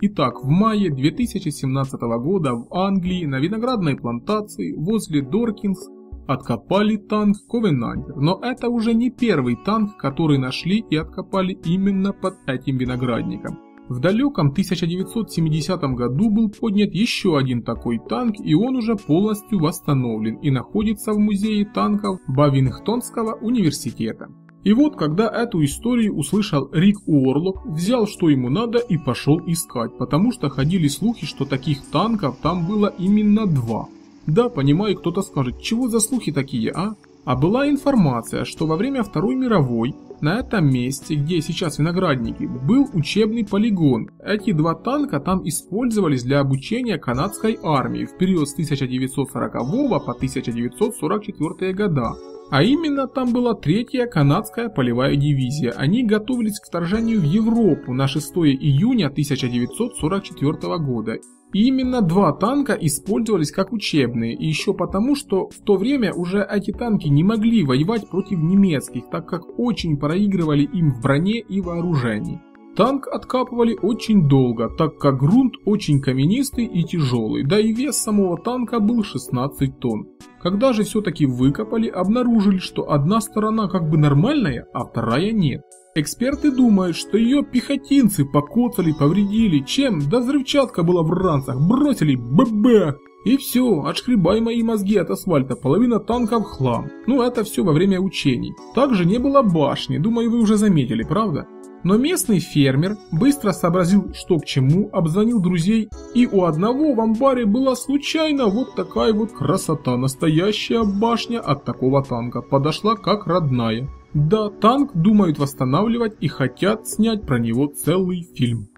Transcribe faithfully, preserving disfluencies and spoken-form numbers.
Итак, в мае две тысячи семнадцатого года в Англии на виноградной плантации возле Доркинс откопали танк Ковенандер, но это уже не первый танк, который нашли и откопали именно под этим виноградником. В далеком тысяча девятьсот семидесятом году был поднят еще один такой танк, и он уже полностью восстановлен и находится в музее танков Бавингтонского университета. И вот когда эту историю услышал Рик Уорлок, взял что ему надо и пошел искать, потому что ходили слухи, что таких танков там было именно два. Да, понимаю, кто-то скажет, чего за слухи такие, а? А была информация, что во время Второй мировой на этом месте, где сейчас виноградники, был учебный полигон. Эти два танка там использовались для обучения канадской армии в период с тысяча девятьсот сорокового по тысяча девятьсот сорок четвёртого года. А именно там была третья канадская полевая дивизия. Они готовились к вторжению в Европу на шестое июня тысяча девятьсот сорок четвёртого года. И именно два танка использовались как учебные, и еще потому, что в то время уже эти танки не могли воевать против немецких, так как очень проигрывали им в броне и вооружении. Танк откапывали очень долго, так как грунт очень каменистый и тяжелый, да и вес самого танка был шестнадцать тонн. Когда же все-таки выкопали, обнаружили, что одна сторона как бы нормальная, а вторая нет. Эксперты думают, что ее пехотинцы покоцали, повредили, чем? Да взрывчатка была в ранцах, бросили бэ бэ! И все, отшкребай мои мозги от асфальта, половина танков хлам. Ну это все во время учений. Также не было башни, думаю, вы уже заметили, правда? Но местный фермер быстро сообразил, что к чему, обзвонил друзей, и у одного в амбаре была случайно вот такая вот красота, настоящая башня от такого танка, подошла как родная. Да, танк думают восстанавливать и хотят снять про него целый фильм.